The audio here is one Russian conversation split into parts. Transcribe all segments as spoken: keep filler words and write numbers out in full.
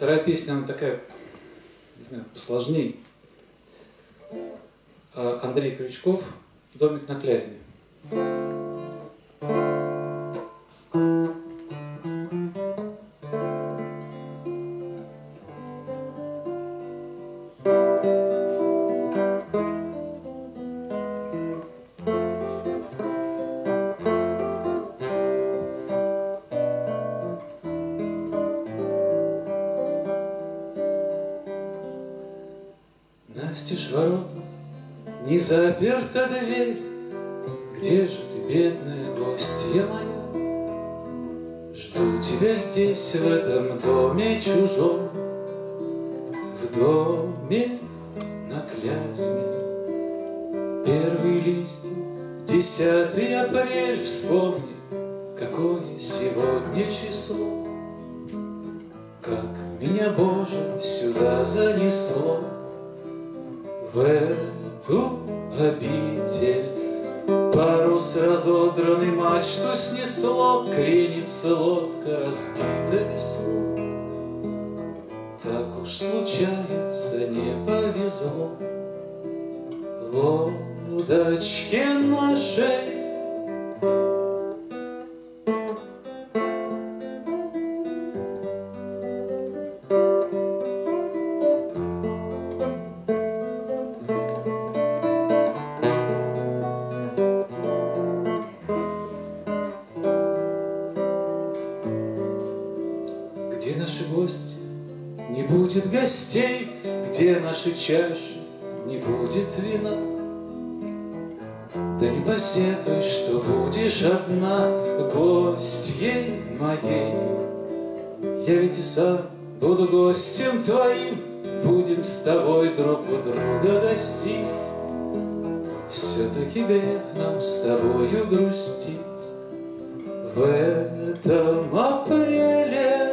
Вторая песня, она такая, не знаю, посложнее. Андрей Крючков, «Домик на Клязьме». Настежь ворота, не заперта дверь, где же ты, бедная гостья моя? Жду тебя здесь, в этом доме чужом, в доме на Клязьме. Первый листья, десятый апрель, вспомни, какое сегодня число, как меня, Боже, сюда занесло, в эту обитель. Парус разодранный, мачту снесло, кренится лодка, разбита весло. Так уж случается, не повезло лодочке нашей. Где наши гости? Не будет гостей. Где наши чаши? Не будет вина. Да не посетуй, что будешь одна, гостьей моей. Я ведь и сам буду гостем твоим, будем с тобой друг у друга гостить. Все-таки грех нам с тобою грустить в этом апреле.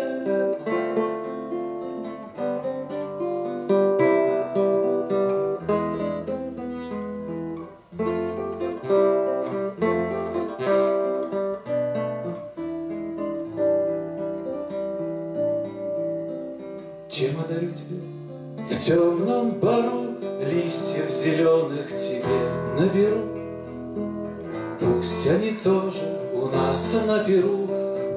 Чем одарю тебя в темном пару, листьев зеленых тебе наберу. Пусть они тоже у нас на перу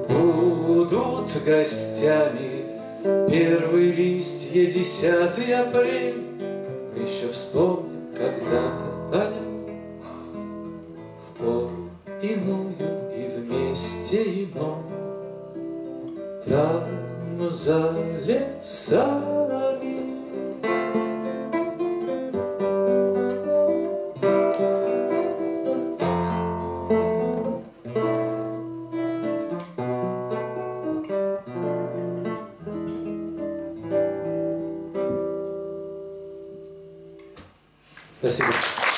будут гостями. Первый листья, десятый апрель, мы еще вспомним когда-то о нем. В пору иную и вместе ином, там за лесами. Спасибо.